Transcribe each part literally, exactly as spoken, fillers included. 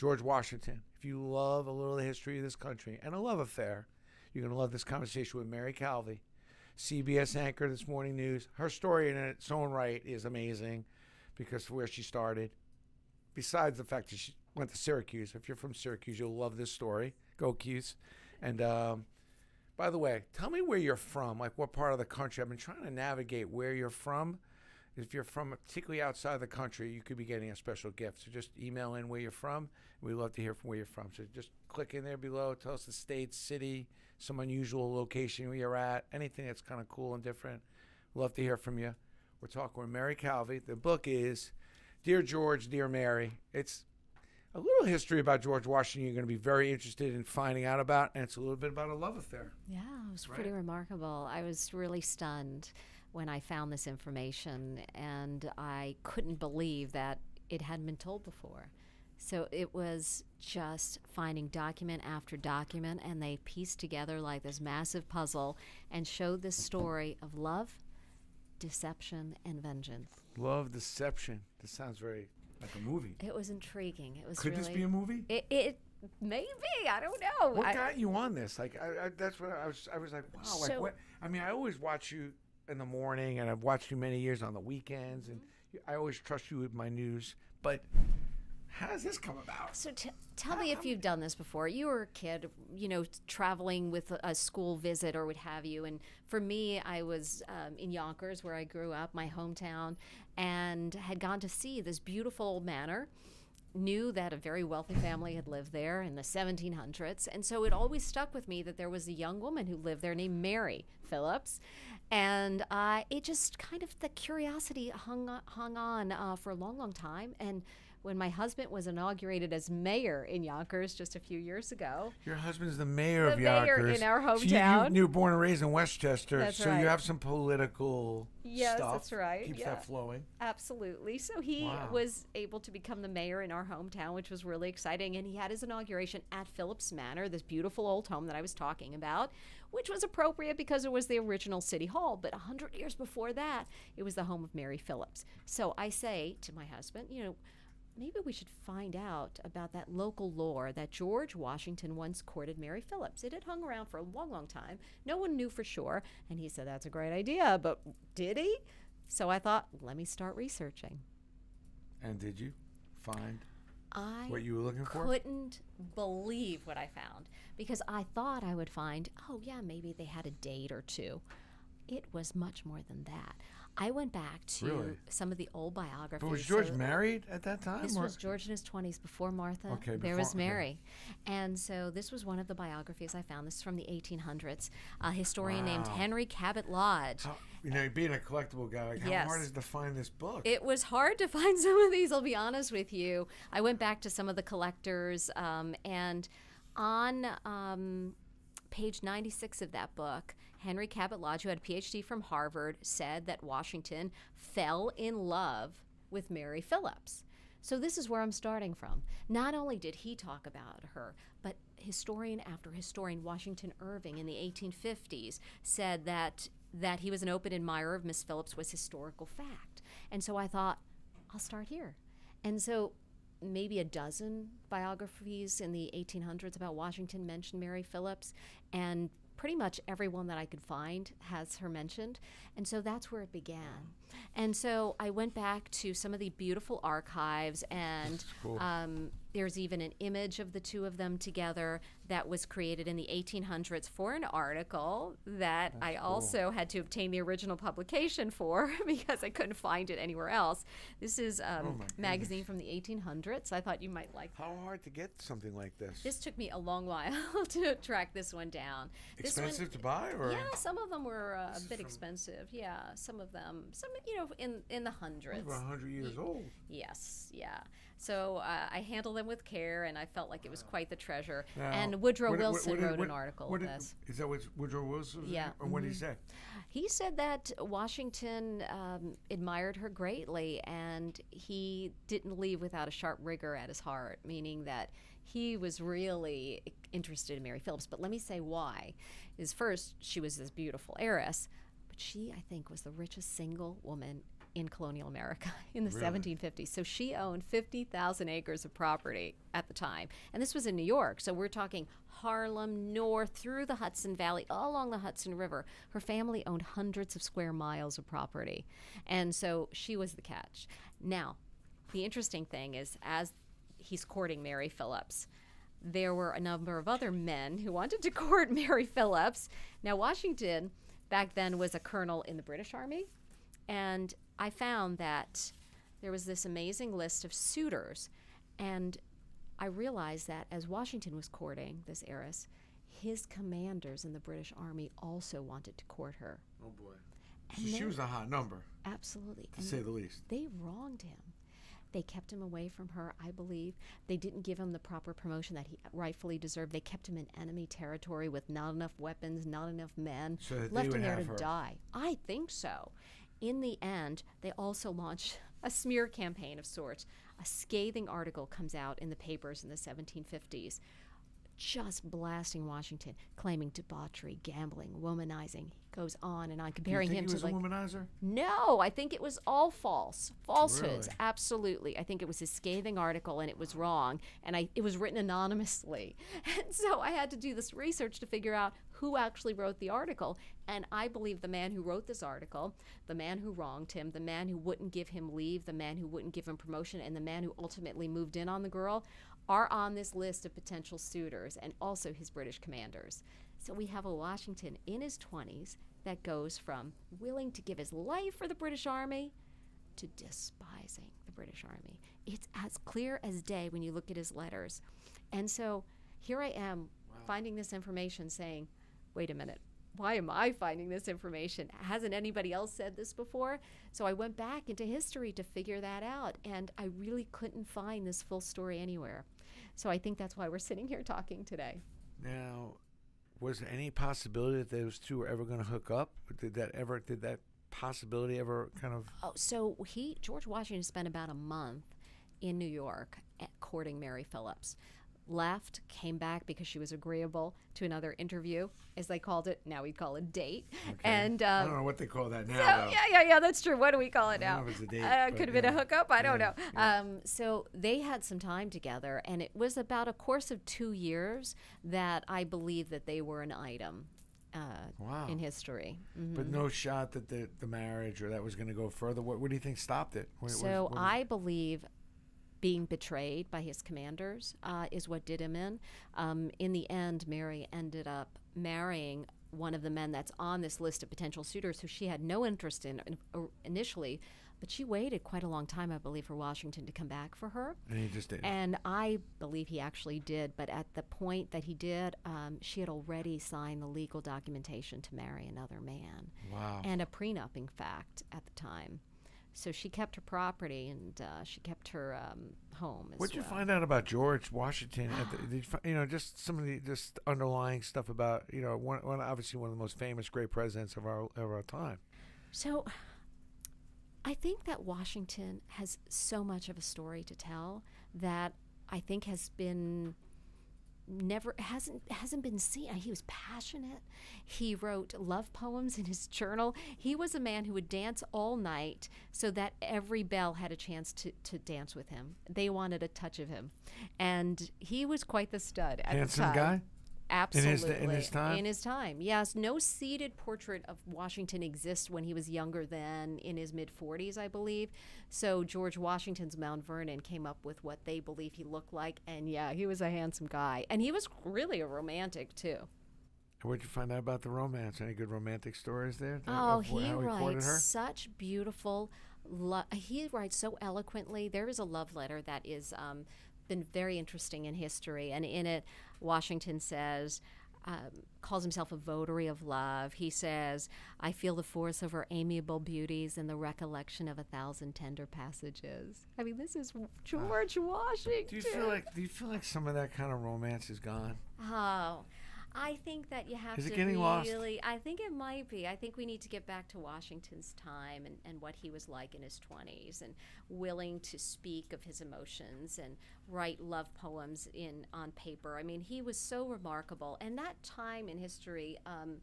George Washington. If you love a little of the history of this country and a love affair, you're going to love this conversation with Mary Calvi, C B S anchor This Morning News. Her story in its own right is amazing because of where she started. Besides the fact that she went to Syracuse. If you're from Syracuse, you'll love this story. Go Cuse. And um, by the way, tell me where you're from, like what part of the country. I've been trying to navigate where you're from. If you're from particularly outside the country, you could be getting a special gift. So just email in where you're from. We'd love to hear from where you're from. So just click in there below. Tell us the state, city, some unusual location where you're at, anything that's kind of cool and different. Love to hear from you. We're talking with Mary Calvi. The book is Dear George, Dear Mary. It's a little history about George Washington you're going to be very interested in finding out about, and it's a little bit about a love affair. Yeah, it was right? pretty remarkable. I was really stunned when I found this information, and I couldn't believe that it hadn't been told before. So it was just finding document after document, and they pieced together like this massive puzzle and showed this story of love, deception, and vengeance. Love, deception. This sounds very like a movie. It was intriguing. It was. Could really, this be a movie? It, it may be. I don't know. What I, got you on this? Like I, I, that's what I was. I was like, wow. So, like what? I mean, I always watch you in the morning, and I've watched you many years on the weekends, and you, I always trust you with my news. But how does this come about? So t tell how, me if you've done this before. You were a kid, you know, traveling with a, a school visit or what have you. And for me, I was um, in Yonkers, where I grew up, my hometown, and had gone to see this beautiful old manor. Knew that a very wealthy family had lived there in the seventeen hundreds. And so it always stuck with me that there was a young woman who lived there named Mary Philipse. And uh, it just kind of, the curiosity hung, hung on uh, for a long, long time. And when my husband was inaugurated as mayor in Yonkers just a few years ago. Your husband's the mayor the of Yonkers. The mayor in our hometown. So you, you were born and raised in Westchester, that's so right. you have some political yes, stuff. Yes, that's right. Keeps yeah. that flowing. Absolutely. So he wow. was able to become the mayor in our hometown, which was really exciting. And he had his inauguration at Philipse Manor, this beautiful old home that I was talking about, which was appropriate because it was the original city hall. But a hundred years before that, it was the home of Mary Philipse. So I say to my husband, you know, maybe we should find out about that local lore that George Washington once courted Mary Philipse. It had hung around for a long, long time. No one knew for sure. And he said, that's a great idea, but did he? So I thought, let me start researching. And did you find I what you were looking for? I couldn't believe what I found, because I thought I would find, oh yeah, maybe they had a date or two. It was much more than that. I went back to really? some of the old biographies. But was George so married at that time? This or? was George in his twenties, before Martha. Okay, there before, was Mary. Okay. And so this was one of the biographies I found. This is from the eighteen hundreds. A historian wow. named Henry Cabot Lodge. How, you know, being a collectible guy, like, how yes. hard is it to find this book? It was hard to find some of these, I'll be honest with you. I went back to some of the collectors, um, and on... Um, page ninety-six of that book, Henry Cabot Lodge, who had a P H D from Harvard, said that Washington fell in love with Mary Philipse. So this is where I'm starting from. Not only did he talk about her, but historian after historian, Washington Irving in the eighteen fifties said that, that he was an open admirer of Miss Philipse was historical fact. And so I thought, I'll start here. And so maybe a dozen biographies in the eighteen hundreds about Washington mentioned Mary Philipse, and pretty much everyone that I could find has her mentioned. And so that's where it began. And so I went back to some of the beautiful archives, and cool. um, there's even an image of the two of them together that was created in the eighteen hundreds for an article that that's I cool. also had to obtain the original publication for because I couldn't find it anywhere else. This is a um, oh magazine from the eighteen hundreds. I thought you might like that. How hard to get something like this? This took me a long while to track this one down. This expensive one, to buy? Or? Yeah, some of them were uh, a bit some, expensive. Yeah, some of them. Some, you know, in, in the hundreds. Over a hundred years old. Yes, yeah. So uh, I handled them with care, and I felt like it was quite the treasure. Now, and Woodrow what, Wilson what, what, wrote what, an article on this. Is that what Woodrow Wilson was? Yeah. Or what did he say? He said that Washington um, admired her greatly, and he didn't leave without a sharp rigor at his heart, meaning that he was really interested in Mary Philipse. But let me say why. Is first, she was this beautiful heiress, but she, I think, was the richest single woman in colonial America in the really? seventeen fifties. So she owned fifty thousand acres of property at the time. And this was in New York. So we're talking Harlem, north, through the Hudson Valley, all along the Hudson River. Her family owned hundreds of square miles of property. And so she was the catch. Now, the interesting thing is, as he's courting Mary Philipse, there were a number of other men who wanted to court Mary Philipse. Now, Washington back then was a colonel in the British Army, and I found that there was this amazing list of suitors, and I realized that as Washington was courting this heiress, his commanders in the British Army also wanted to court her. Oh, boy. So she was a high number. Absolutely. To say the least. They wronged him. They kept him away from her, I believe. They didn't give him the proper promotion that he rightfully deserved. They kept him in enemy territory with not enough weapons, not enough men, so that left him there to her. die. I think so. In the end, they also launched a smear campaign of sorts. A scathing article comes out in the papers in the seventeen fifties, just blasting Washington, claiming debauchery, gambling, womanizing. He goes on and on, comparing him to, like, womanizer? No, I think it was all false. Falsehoods, really? Absolutely. I think it was his scathing article, and it was wrong, and I, it was written anonymously. And so I had to do this research to figure out who actually wrote the article, and I believe the man who wrote this article, the man who wronged him, the man who wouldn't give him leave, the man who wouldn't give him promotion, and the man who ultimately moved in on the girl, are on this list of potential suitors, and also his British commanders. So we have a Washington in his twenties that goes from willing to give his life for the British Army to despising the British Army. It's as clear as day when you look at his letters. And so here I am, wow, finding this information, saying, wait a minute, why am I finding this information? Hasn't anybody else said this before? So I went back into history to figure that out, and I really couldn't find this full story anywhere. So I think that's why we're sitting here talking today. Now, was there any possibility that those two were ever going to hook up? Did that ever, did that possibility ever kind of? Oh, so he, George Washington spent about a month in New York at courting Mary Philipse. Left, came back because she was agreeable to another interview, as they called it. Now we call it date. Okay. And um, I don't know what they call that now. So, yeah, yeah, yeah, that's true. What do we call it now? I don't know if it's a date, uh, could have yeah. been a hookup. I yeah, don't know. Yeah. Um, so they had some time together, and it was about a course of two years that I believe that they were an item uh, wow. in history. Mm-hmm. But no shot that the, the marriage or that was going to go further. What, what do you think stopped it? What, so what, what I believe being betrayed by his commanders uh, is what did him in. Um, in the end, Mary ended up marrying one of the men that's on this list of potential suitors who she had no interest in uh, initially, but she waited quite a long time, I believe, for Washington to come back for her. And he just did. And I believe he actually did, but at the point that he did, um, she had already signed the legal documentation to marry another man. Wow. And a prenup, in fact, at the time. So she kept her property, and uh, she kept her um, home. What did well. you find out about George Washington? At the, did you, find, you know, just some of the just underlying stuff about, you know, one, one obviously one of the most famous great presidents of our of our time. So, I think that Washington has so much of a story to tell that I think has been never hasn't hasn't been seen. He was passionate. He wrote love poems in his journal. He was a man who would dance all night so that every belle had a chance to, to dance with him. They wanted a touch of him, and he was quite the stud at Handsome the time. guy? Absolutely. In his, in his time? In his time, yes. No seated portrait of Washington exists when he was younger than in his mid forties, I believe. So George Washington's Mount Vernon came up with what they believe he looked like. And, yeah, he was a handsome guy. And he was really a romantic, too. What did you find out about the romance? Any good romantic stories there? Oh, he, he writes her? such beautiful – he writes so eloquently. There is a love letter that is um, – been very interesting in history, and in it Washington says um, calls himself a votary of love. He says, I feel the force of her amiable beauties and the recollection of a thousand tender passages. I mean, this is George uh, Washington. Do you feel like do you feel like some of that kind of romance is gone? Oh, I think that you have is to it getting really lost? I think it might be. I think we need to get back to Washington's time and, and what he was like in his twenties, and willing to speak of his emotions and write love poems in on paper. I mean, he was so remarkable. And that time in history, um,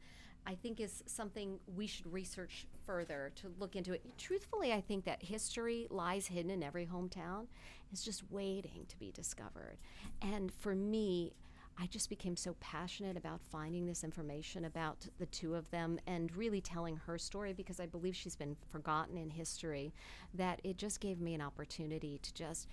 I think is something we should research further to look into it. Truthfully, I think that history lies hidden in every hometown. It's just waiting to be discovered. And for me, I just became so passionate about finding this information about the two of them and really telling her story, because I believe she's been forgotten in history, that it just gave me an opportunity to just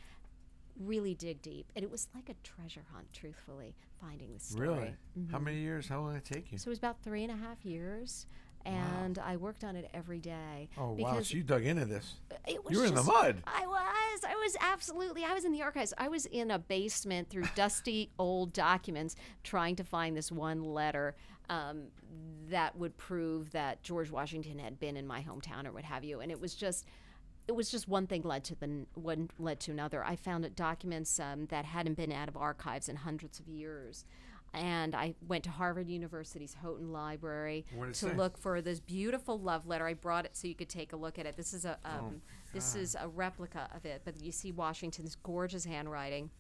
really dig deep. And it was like a treasure hunt, truthfully, finding this story. Really? Mm-hmm. How many years? How long did it take you? So it was about three and a half years. And wow. I worked on it every day. Oh, wow. So you dug into this. It was you were just, in the mud. I was. I was absolutely. I was in the archives. I was in a basement through dusty old documents trying to find this one letter um, that would prove that George Washington had been in my hometown or what have you. And it was just... It was just one thing led to the one led to another. I found documents um, that hadn't been out of archives in hundreds of years, and I went to Harvard University's Houghton Library to look for this beautiful love letter. I brought it so you could take a look at it. This is a um, oh, this is a replica of it, but you see Washington's gorgeous handwriting.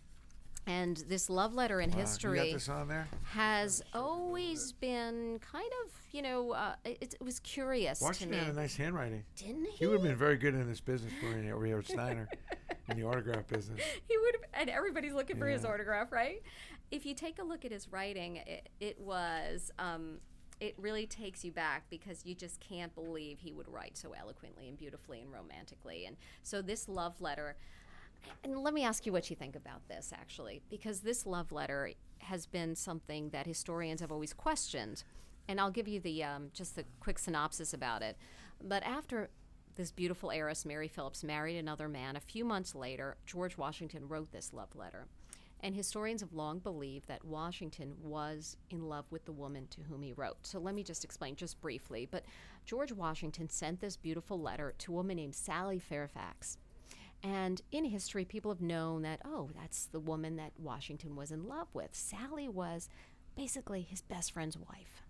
And this love letter in wow. history you got this on there? has sure always been kind of, you know, uh, it, it was curious Washington to me. Washington had a nice handwriting. Didn't he? He would have been very good in this business over here with Steiner, in the autograph business. He would have, and everybody's looking yeah. for his autograph, right? If you take a look at his writing, it, it was, um, it really takes you back, because you just can't believe he would write so eloquently and beautifully and romantically. And so this love letter... And let me ask you what you think about this, actually, because this love letter has been something that historians have always questioned. And I'll give you the um, just the quick synopsis about it. But after this beautiful heiress, Mary Philipse, married another man, a few months later, George Washington wrote this love letter. And historians have long believed that Washington was in love with the woman to whom he wrote. So let me just explain just briefly. But George Washington sent this beautiful letter to a woman named Sally Fairfax. And in history, people have known that, oh, that's the woman that Washington was in love with. Sally was basically his best friend's wife.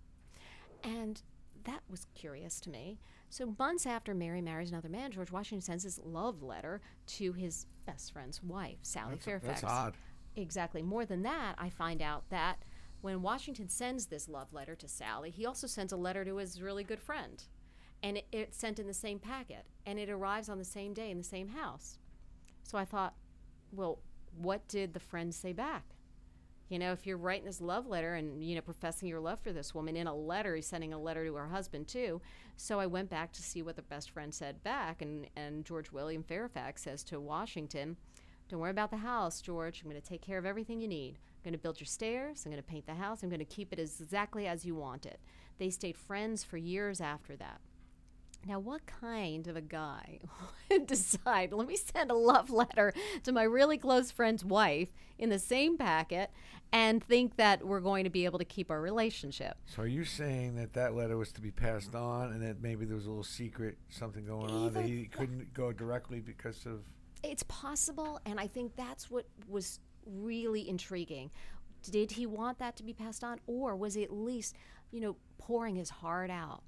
And that was curious to me. So months after Mary marries another man, George Washington sends his love letter to his best friend's wife, Sally that's Fairfax. A, that's odd. Exactly. More than that, I find out that when Washington sends this love letter to Sally, he also sends a letter to his really good friend. And it, it's sent in the same packet. And it arrives on the same day in the same house. So I thought, well, what did the friend say back? You know, if you're writing this love letter and, you know, professing your love for this woman in a letter, he's sending a letter to her husband, too. So I went back to see what the best friend said back. And, and George William Fairfax says to Washington, don't worry about the house, George. I'm going to take care of everything you need. I'm going to build your stairs. I'm going to paint the house. I'm going to keep it as exactly as you want it. They stayed friends for years after that. Now, what kind of a guy would decide, let me send a love letter to my really close friend's wife in the same packet and think that we're going to be able to keep our relationship? So are you saying that that letter was to be passed on and that maybe there was a little secret, something going Even on that he couldn't go directly because of? It's possible, and I think that's what was really intriguing. Did he want that to be passed on, or was he at least, you know, pouring his heart out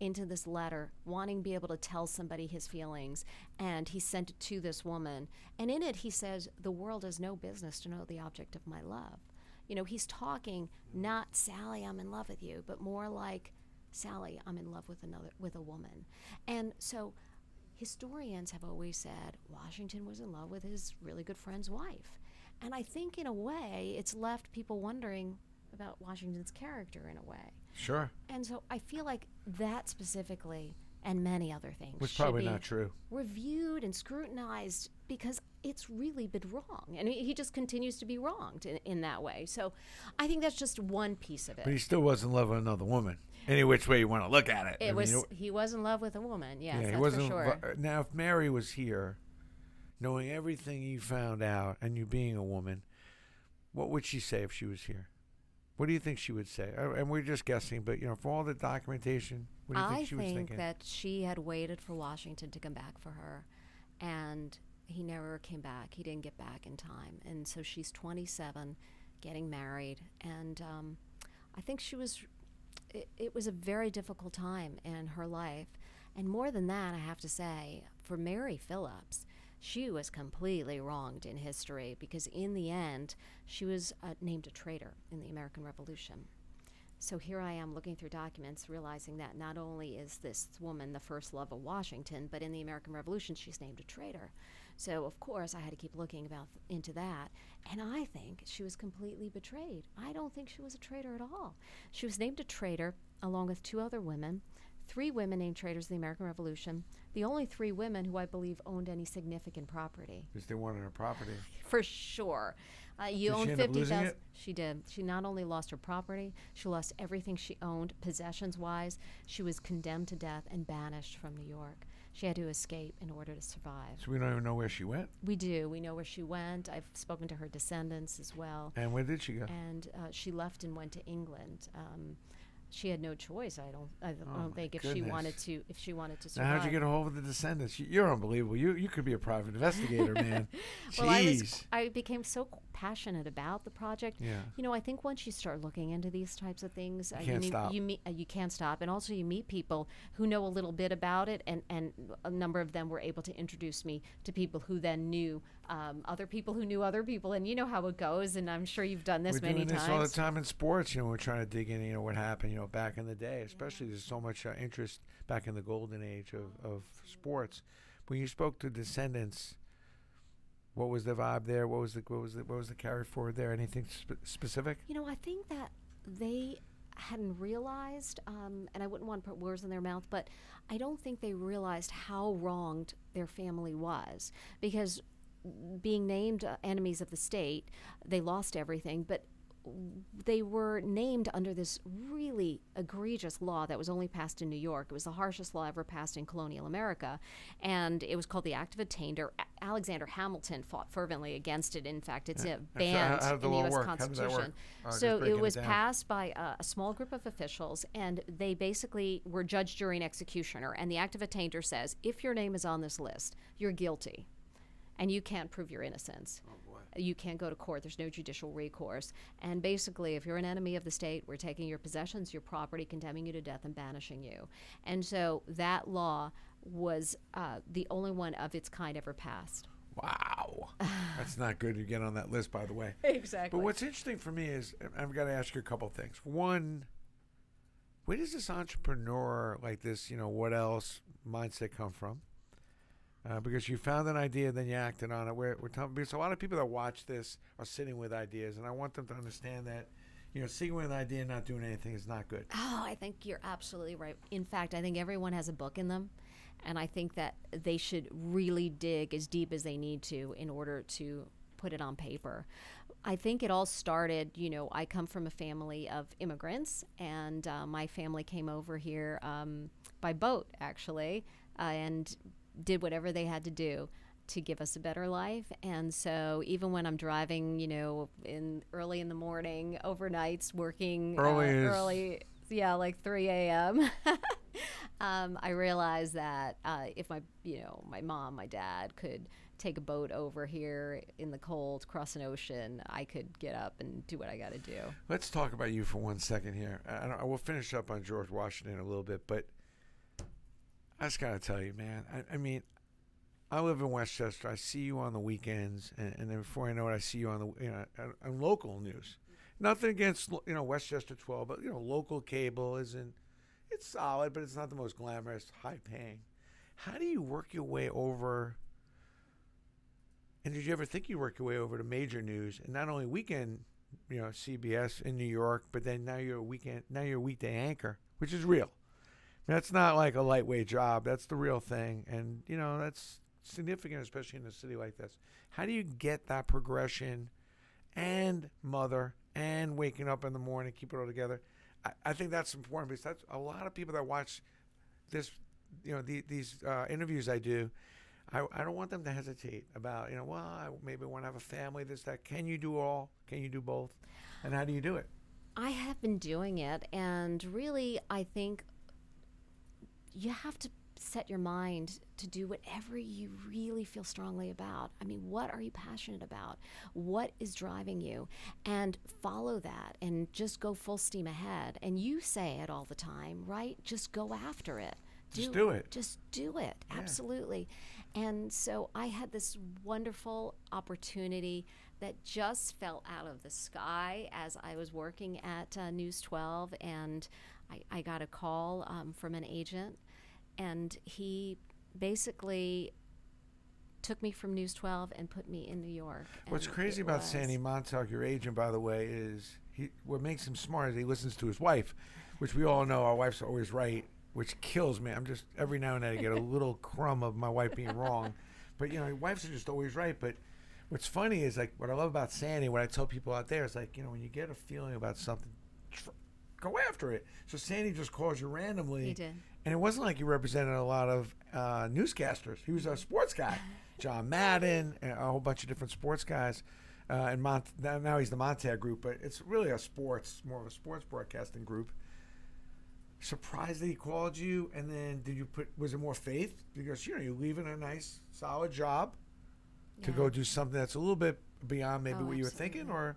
into this letter, wanting to be able to tell somebody his feelings? And he sent it to this woman. And in it, he says, the world has no business to know the object of my love. You know, he's talking, not Sally, I'm in love with you, but more like, Sally, I'm in love with another, with a woman. And so historians have always said, Washington was in love with his really good friend's wife. And I think in a way, it's left people wondering about Washington's character in a way. Sure. And so I feel like that specifically, and many other things, was probably not true, reviewed and scrutinized, because it's really been wrong. And he just continues to be wronged in, in that way. So I think that's just one piece of it. But he still was in love with another woman, any which way you want to look at it. It was, he was in love with a woman, yes, yeah, that's he wasn't for sure. Now, if Mary was here, knowing everything you found out and you being a woman, what would she say if she was here? What do you think she would say? Uh, and we're just guessing, but, you know, for all the documentation, what do you think she was thinking? I think that she had waited for Washington to come back for her, and he never came back. He didn't get back in time. And so she's twenty-seven, getting married, and um, I think she was, it, it was a very difficult time in her life. And more than that, I have to say, for Mary Philipse, she was completely wronged in history, because in the end, she was uh, named a traitor in the American Revolution. So here I am looking through documents, realizing that not only is this woman the first love of Washington, but in the American Revolution she's named a traitor. So of course I had to keep looking about th- into that, and I think she was completely betrayed. I don't think she was a traitor at all. She was named a traitor along with two other women, three women named traitors in the American Revolution, the only three women who I believe owned any significant property. Because they wanted her property. For sure. Uh, you did own fifty thousand. She did. She not only lost her property, she lost everything she owned, possessions-wise. She was condemned to death and banished from New York. She had to escape in order to survive. So we don't even know where she went? We do. We know where she went. I've spoken to her descendants as well. And where did she go? And uh, she left and went to England. Um, She had no choice. I don't. I don't oh think if goodness. she wanted to. If she wanted to survive. Now how'd you get a hold of the descendants? You're unbelievable. You you could be a private investigator, man. Jeez. Well, I was. I became so passionate about the project. Yeah. You know, I think once you start looking into these types of things, you uh, can't you, stop. You meet. Uh, you can't stop, and also you meet people who know a little bit about it, and and a number of them were able to introduce me to people who then knew um, other people who knew other people, and you know how it goes. And I'm sure you've done this we're many doing times. This all the time in sports. You know, we're trying to dig in. You know, what happened. You know. Back in the day, especially yeah. There's so much uh, interest back in the golden age of, of sports. When you spoke to descendants, what was the vibe there? What was the what was the, what was the carry forward there? Anything sp specific? You know, I think that they hadn't realized, um, and I wouldn't want to put words in their mouth, but I don't think they realized how wronged their family was, because being named uh, enemies of the state, they lost everything, but they were named under this really egregious law that was only passed in New York. It was the harshest law ever passed in colonial America, and it was called the Act of Attainder. A Alexander Hamilton fought fervently against it. In fact, it's yeah. a banned so how, how in the U S Work? Constitution. Uh, so it was it passed by uh, a small group of officials, and they basically were judge, jury, and executioner. And the Act of Attainder says, if your name is on this list, you're guilty, and you can't prove your innocence. Oh. You can't go to court. There's no judicial recourse. And basically, if you're an enemy of the state, we're taking your possessions, your property, condemning you to death, and banishing you. And so that law was uh, the only one of its kind ever passed. Wow. That's not good to get on that list, by the way. Exactly. But what's interesting for me is I've got to ask you a couple of things. One, where does this entrepreneur like this, you know, what else mindset come from? Uh, because you found an idea, then you acted on it. We're, we're talking, because a lot of people that watch this are sitting with ideas, and I want them to understand that, you know, sitting with an idea and not doing anything is not good. Oh, I think you're absolutely right. In fact, I think everyone has a book in them, and I think that they should really dig as deep as they need to in order to put it on paper. I think it all started, you know, I come from a family of immigrants, and uh, my family came over here um, by boat, actually, uh, and did whatever they had to do to give us a better life. And so even when I'm driving, you know, in early in the morning, overnights, working early, uh, early yeah, like three A M um, I realized that uh, if my, you know, my mom, my dad could take a boat over here in the cold, cross an ocean, I could get up and do what I got to do. Let's talk about you for one second here. I, I will finish up on George Washington a little bit, but I just got to tell you, man, I, I mean, I live in Westchester. I see you on the weekends, and, and then before I know it, I see you on the, you know, on, on local news. Nothing against, you know, Westchester twelve, but, you know, local cable isn't, it's solid, but it's not the most glamorous, high-paying. How do you work your way over, and did you ever think you work your way over to major news, and not only weekend, you know, C B S in New York, but then now you're a weekend, now you're a weekday anchor, which is real. That's not like a lightweight job. That's the real thing. And, you know, that's significant, especially in a city like this. How do you get that progression and mother and waking up in the morning, keep it all together? I, I think that's important, because that's a lot of people that watch this, you know, the, these uh, interviews I do. I, I don't want them to hesitate about, you know, well, I maybe want to have a family, this, that. Can you do all? Can you do both? And how do you do it? I have been doing it. And really, I think you have to set your mind to do whatever you really feel strongly about. I mean, what are you passionate about? What is driving you? And follow that and just go full steam ahead. And you say it all the time, right? Just go after it. Just do it. Just do it. Absolutely. Yeah. And so I had this wonderful opportunity that just fell out of the sky as I was working at uh, News twelve, and I, I got a call um, from an agent, and he basically took me from News twelve and put me in New York. What's crazy about was. Sandy Montauk, your agent, by the way, is he, what makes him smart is he listens to his wife, which we all know our wife's always right, which kills me. I'm just, every now and then I get a little crumb of my wife being wrong. But, you know, wives are just always right. But what's funny is, like, what I love about Sandy, what I tell people out there is, like, you know, when you get a feeling about something, tr go after it. So Sandy just calls you randomly. He did. And it wasn't like you represented a lot of uh, newscasters. He was a sports guy. John Madden, and a whole bunch of different sports guys. Uh, and Mont now he's the Montauk Group, but it's really a sports, more of a sports broadcasting group. Surprised that he called you, and then did you put, was it more faith? Because, you know, you're leaving a nice, solid job yeah. to go do something that's a little bit beyond maybe oh, what absolutely. you were thinking, or?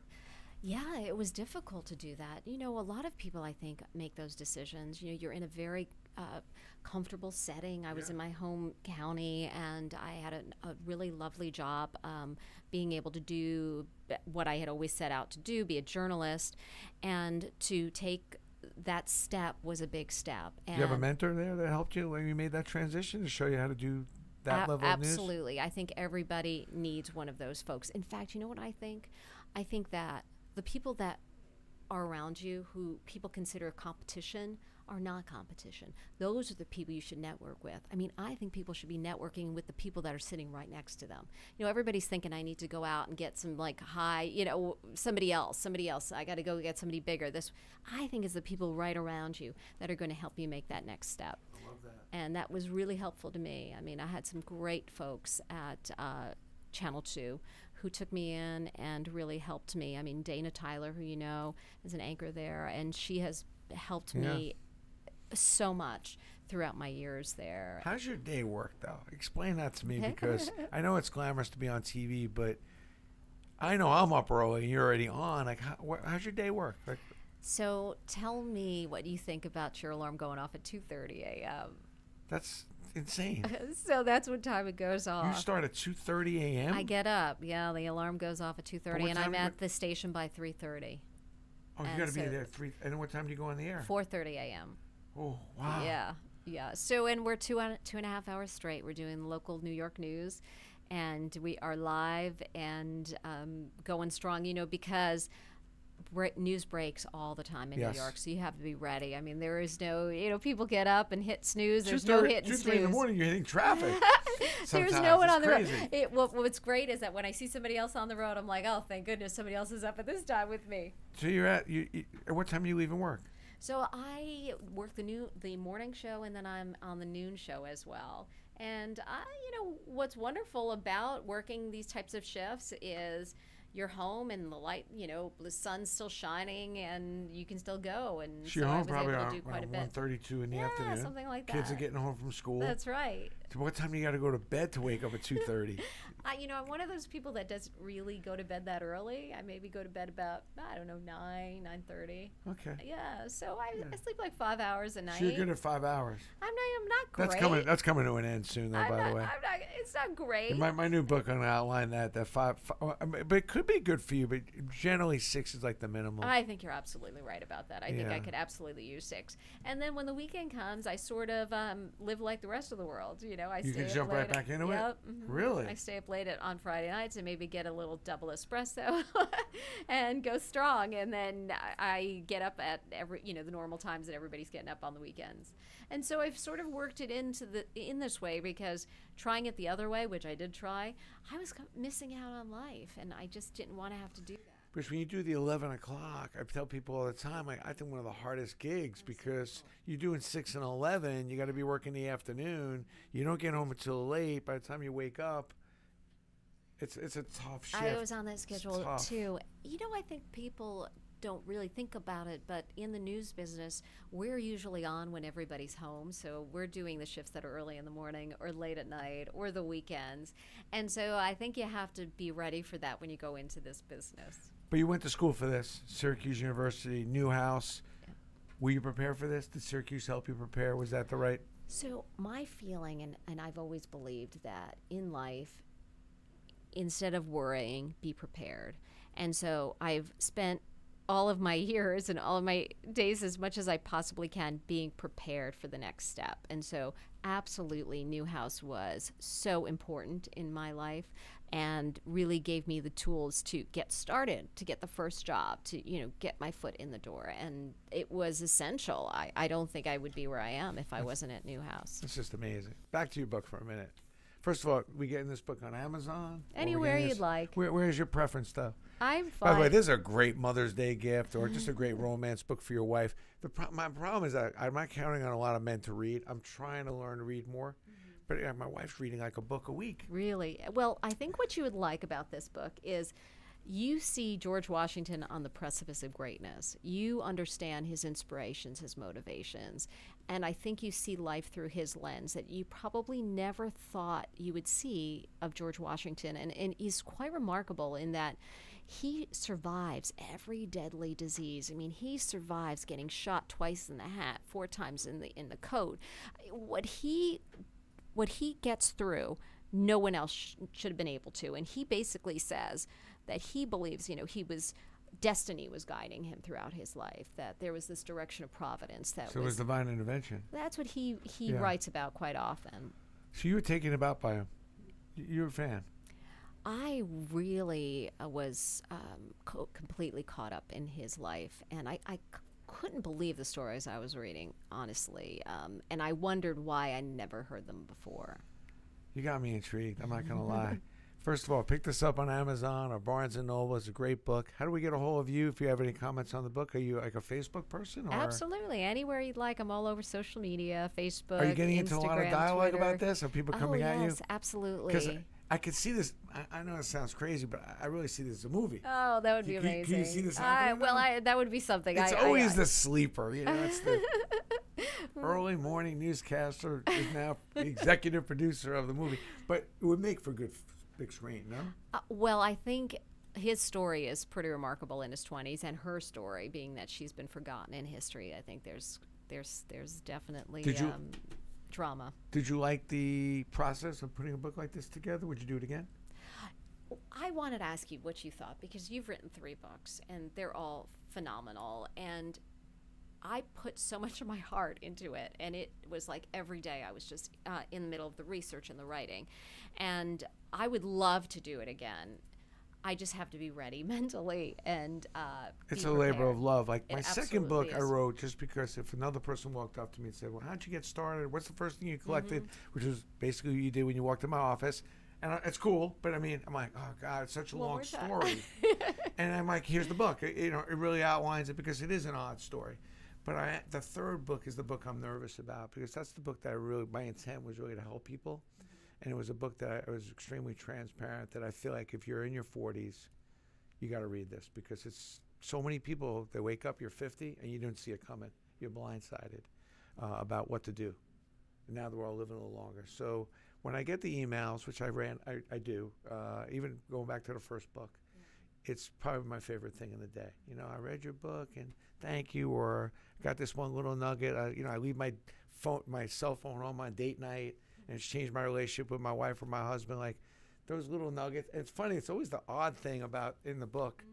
Yeah, it was difficult to do that. You know, a lot of people, I think, make those decisions. You know, you're in a very uh, comfortable setting. I yeah. was in my home county, and I had a, a really lovely job, um, being able to do what I had always set out to do, be a journalist, and to take that step was a big step. And you have a mentor there that helped you when you made that transition to show you how to do that a level of news? Absolutely. I think everybody needs one of those folks. In fact, you know what I think? I think that the people that are around you who people consider competition are not competition. Those are the people you should network with. I mean, I think people should be networking with the people that are sitting right next to them. You know, everybody's thinking I need to go out and get some like high, you know, somebody else, somebody else. I got to go get somebody bigger. This, I think, is the people right around you that are going to help you make that next step. I love that. And that was really helpful to me. I mean, I had some great folks at uh, Channel two who took me in and really helped me. I mean, Dana Tyler, who you know is an anchor there, and she has helped yeah. me so much throughout my years there. How's your day work, though? Explain that to me, because I know it's glamorous to be on T V, but I know I'm up early and you're already on. Like, how, wh how's your day work? Like, so tell me what you think about your alarm going off at two thirty A M That's insane. So that's what time it goes off. You start at two thirty A M I get up. Yeah, the alarm goes off at two thirty, and I'm at the station by three thirty. Oh, you got to so be there at three. And what time do you go on the air? four thirty A M Oh, wow. Yeah, yeah. So, and we're two on, two and a half hours straight. We're doing local New York news, and we are live and um, going strong, you know, because bre news breaks all the time in yes. New York, so you have to be ready. I mean, there is no, you know, people get up and hit snooze. There's no hit and snooze. Three in the morning, you're hitting traffic. There's no one it's on the crazy. road. It, what, what's great is that when I see somebody else on the road, I'm like, oh, thank goodness somebody else is up at this time with me. So you're at, you, you, what time are you leaving work? So I work the new the morning show, and then I'm on the noon show as well. And I, you know, what's wonderful about working these types of shifts is you're home and the light, you know, the sun's still shining and you can still go. And so you're home probably around one thirty-two in the yeah, afternoon. Yeah, something like that. Kids are getting home from school. That's right. So what time do you got to go to bed to wake up at two thirty? I, you know, I'm one of those people that doesn't really go to bed that early. I maybe go to bed about, I don't know, nine, nine thirty. Okay. Yeah, so I, yeah. I sleep like five hours a night. So you're good at five hours. I'm not, I'm not great. That's coming, that's coming to an end soon, though, I'm by not, the way. I'm not, it's not great. In my, my new book, I'm going to outline that, that five, five, but it could be good for you, but generally six is like the minimum. I think you're absolutely right about that. I yeah. think I could absolutely use six. And then when the weekend comes, I sort of um, live like the rest of the world. You know, I you stay can up jump late right back into yep. it. Mm-hmm. Really, I stay up late at, on Friday nights and maybe get a little double espresso and go strong. And then I, I get up at every you know the normal times that everybody's getting up on the weekends. And so I've sort of worked it into the in this way, because trying it the other way, which I did try, I was missing out on life, and I just didn't want to have to do that. Because when you do the eleven o'clock, I tell people all the time, like, I think one of the hardest gigs, because you're doing six and eleven, you got to be working the afternoon, you don't get home until late, by the time you wake up, it's it's a tough shift. I was on that schedule too. You know, I think people don't really think about it, but in the news business, we're usually on when everybody's home, so we're doing the shifts that are early in the morning or late at night or the weekends. And so I think you have to be ready for that when you go into this business. But you went to school for this, Syracuse University, Newhouse. Yeah. Were you prepared for this? Did Syracuse help you prepare? Was that the right? So my feeling, and, and I've always believed that in life, instead of worrying, be prepared. And so I've spent all of my years and all of my days as much as I possibly can being prepared for the next step. And so absolutely Newhouse was so important in my life and really gave me the tools to get started, to get the first job, to, you know, get my foot in the door. And it was essential. I, I don't think I would be where I am if I that's, wasn't at Newhouse. It's just amazing. Back to your book for a minute. First of all, we getting this book on Amazon? Anywhere you'd this? like. Where, where's your preference, though? I'm fine. By the way, this is a great Mother's Day gift or just a great romance book for your wife. The pro my problem is that I'm not counting on a lot of men to read. I'm trying to learn to read more. But uh, my wife's reading like a book a week. Really? Well, I think what you would like about this book is you see George Washington on the precipice of greatness. You understand his inspirations, his motivations. And I think you see life through his lens that you probably never thought you would see of George Washington. And, and he's quite remarkable in that he survives every deadly disease. I mean, he survives getting shot twice in the hat, four times in the, in the coat. What he, what he gets through, no one else sh should have been able to. And he basically says that he believes, you know, he was, destiny was guiding him throughout his life, that there was this direction of providence. That so was, it was divine intervention. That's what he, he yeah. writes about quite often. So you were taken aback by him. You were a fan. I really uh, was um, co completely caught up in his life. And I, I c couldn't believe the stories I was reading, honestly. Um, and I wondered why I never heard them before. You got me intrigued. I'm not going to lie. First of all, pick this up on Amazon or Barnes and Noble. It's a great book. How do we get a hold of you if you have any comments on the book? Are you like a Facebook person? Or? Absolutely. Anywhere you'd like. I'm all over social media, Facebook, Are you getting Instagram, into a lot of dialogue Twitter. About this? Are people coming oh, yes, at you? Yes, absolutely. Because I, I could see this. I, I know it sounds crazy, but I, I really see this as a movie. Oh, that would can, be amazing. Can, can you see this? I, well, I, that would be something. It's I, always I, I, the sleeper. You know, it's the early morning newscaster is now executive producer of the movie. But it would make for good big screen, no? Uh, well, I think his story is pretty remarkable in his twenties, and her story being that she's been forgotten in history. I think there's there's there's definitely did you, um, drama. Did you like the process of putting a book like this together? Would you do it again? I wanted to ask you what you thought, because you've written three books and they're all phenomenal, and I put so much of my heart into it, and it was like every day I was just uh, in the middle of the research and the writing, and I would love to do it again. I just have to be ready mentally, and uh, it's a labor of love. Like my second book I wrote just because if another person walked up to me and said, "Well, how'd you get started? What's the first thing you collected?" Mm-hmm. Which was basically what you did when you walked in my office. And I, it's cool, but I mean, I'm like, oh God, it's such a well, long story. And I'm like, here's the book. It, you know, it really outlines it because it is an odd story. But I, the third book is the book I'm nervous about, because that's the book that I really, my intent was really to help people. And it was a book that I, I was extremely transparent, that I feel like if you're in your forties, you got to read this, because it's so many people, they wake up, you're fifty, and you don't see it coming. You're blindsided uh, about what to do. And now that we're all living a little longer. So when I get the emails, which I ran, I, I do, uh, even going back to the first book, it's probably my favorite thing in the day. You know, I read your book and thank you, or got this one little nugget. I, you know, I leave my phone, my cell phone on my date night, and it's changed my relationship with my wife or my husband. Like those little nuggets. And it's funny. It's always the odd thing about in the book. Mm.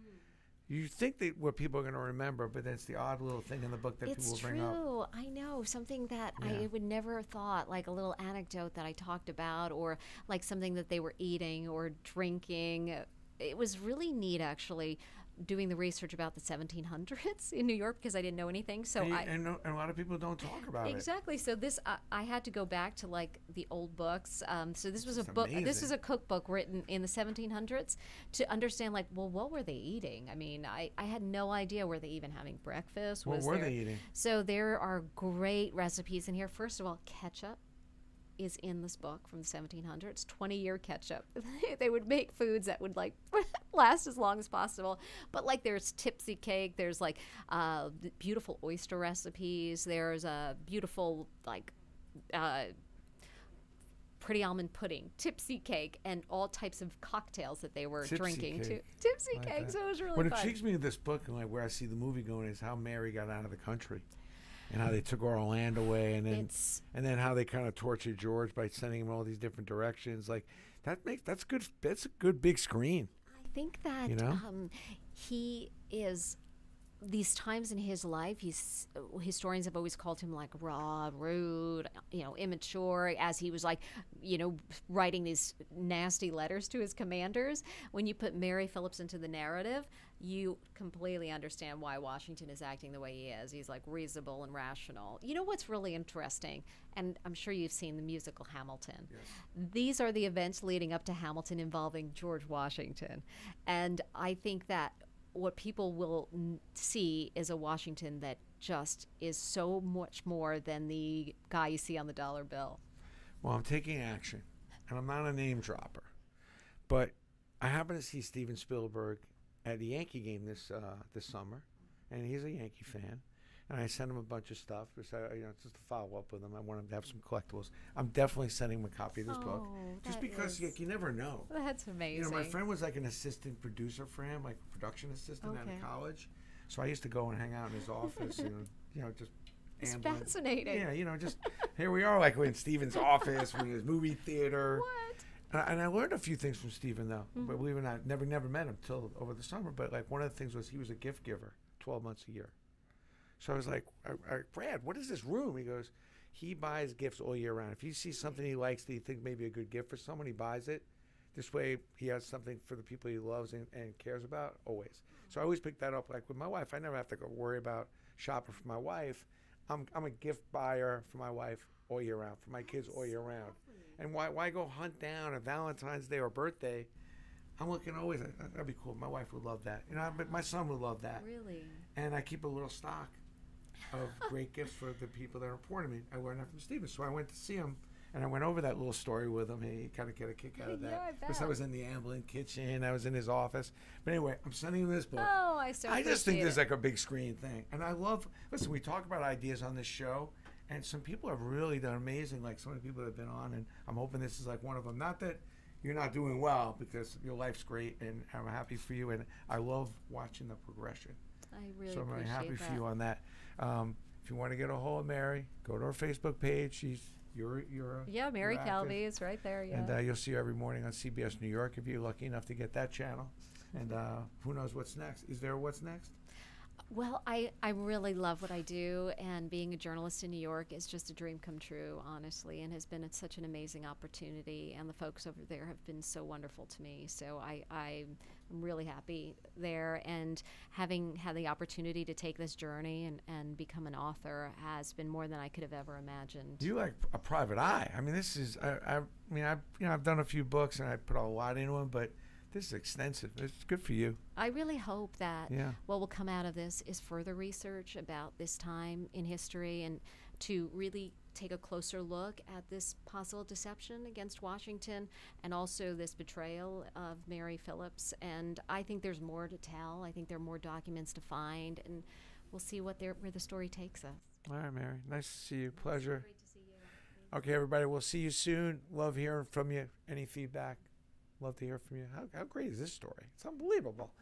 You think that what people are going to remember, but then it's the odd little thing in the book that it's people will bring up. It's true. I know. Something that yeah. I would never have thought, like a little anecdote that I talked about, or like something that they were eating or drinking. It was really neat, actually, doing the research about the seventeen hundreds in New York, because I didn't know anything. So and, I, and, no, and a lot of people don't talk about exactly. it. Exactly. So this, uh, I had to go back to like the old books. Um, so this was That's a book. Amazing. This was a cookbook written in the seventeen hundreds to understand, like, well, what were they eating? I mean, I, I had no idea. Were they even having breakfast? What was were there, they eating? So there are great recipes in here. First of all, ketchup is in this book from the seventeen hundreds, twenty year ketchup. They would make foods that would like last as long as possible. But like there's tipsy cake, there's like uh, beautiful oyster recipes, there's a beautiful like uh, pretty almond pudding, tipsy cake, and all types of cocktails that they were tipsy drinking cake. too. Tipsy like cake, that. So it was really what fun. What intrigues me in this book and like where I see the movie going is how Mary got out of the country. And how they took our land away, and then it's and then how they kind of tortured George by sending him all these different directions. Like that makes that's good. That's a good big screen. I think that you know? um, he is. These times in his life, he's uh, historians have always called him like raw, rude, you know, immature, as he was like, you know, writing these nasty letters to his commanders. When you put Mary Philipse into the narrative, you completely understand why Washington is acting the way he is. He's like reasonable and rational. You know what's really interesting, and I'm sure you've seen the musical Hamilton. Yes. These are the events leading up to Hamilton involving George Washington. And I think that what people will n see is a Washington that just is so much more than the guy you see on the dollar bill. Well, I'm taking action, and I'm not a name dropper, but I happen to see Steven Spielberg at the Yankee game this uh, this summer, and he's a Yankee fan, and I sent him a bunch of stuff because I, you know, just to follow up with him. I want him to have some collectibles. I'm definitely sending him a copy of this oh, book, just because you, you never know. That's amazing. You know, my friend was like an assistant producer for him, like a production assistant okay. out of college, so I used to go and hang out in his office, and you, know, you know, just. It's ambling. Fascinating. Yeah, you know, just here we are, like we're in Steven's office, we're in his movie theater. What? And I learned a few things from Stephen, though. Mm-hmm. But believe it or not, never, never met him till over the summer. But like one of the things was he was a gift giver, twelve months a year. So I was like, I, I, Brad, what is this room? He goes, he buys gifts all year round. If you see something he likes that you think may be a good gift for someone, he buys it. This way, he has something for the people he loves and, and cares about always. So I always pick that up. Like with my wife, I never have to go worry about shopping for my wife. I'm I'm a gift buyer for my wife all year round, for my kids all year round. And why why go hunt down a Valentine's Day or birthday? I'm looking always. At, that'd be cool. My wife would love that. You know, but my son would love that. Really. And I keep a little stock of great gifts for the people that are important to me. I learned that from Steven, so I went to see him, and I went over that little story with him. He kind of get a kick out of that because yeah, I, I was in the Amblin kitchen. I was in his office. But anyway, I'm sending him this book. Oh, I so. I just think it. There's like a big screen thing, and I love. Listen, we talk about ideas on this show. And some people have really done amazing, like so many people that have been on, and I'm hoping this is like one of them. Not that you're not doing well, because your life's great, and I'm happy for you, and I love watching the progression. I really appreciate that. So I'm really happy for you on that. Um, if you want to get a hold of Mary, go to our Facebook page. She's you're you're yeah, Mary Calvi is right there. Yeah, and uh, you'll see her every morning on C B S New York if you're lucky enough to get that channel. And uh, who knows what's next? Is there what's next? Well, I, I really love what I do, and being a journalist in New York is just a dream come true, honestly, and has been a, such an amazing opportunity, and the folks over there have been so wonderful to me, so I, I'm really happy there, and having had the opportunity to take this journey and, and become an author has been more than I could have ever imagined. You like a private eye. I mean, this is, I, I, I mean, I've, you know, I've done a few books, and I put a lot into them, but this is extensive. It's good for you. I really hope that yeah. what will come out of this is further research about this time in history, and to really take a closer look at this possible deception against Washington, and also this betrayal of Mary Philipse. And I think there's more to tell. I think there are more documents to find, and we'll see what there, where the story takes us. All right, Mary. Nice to see you. Pleasure. Great to see you. Okay, everybody. We'll see you soon. Love hearing from you. Any feedback? Love to hear from you. How, how great is this story? It's unbelievable.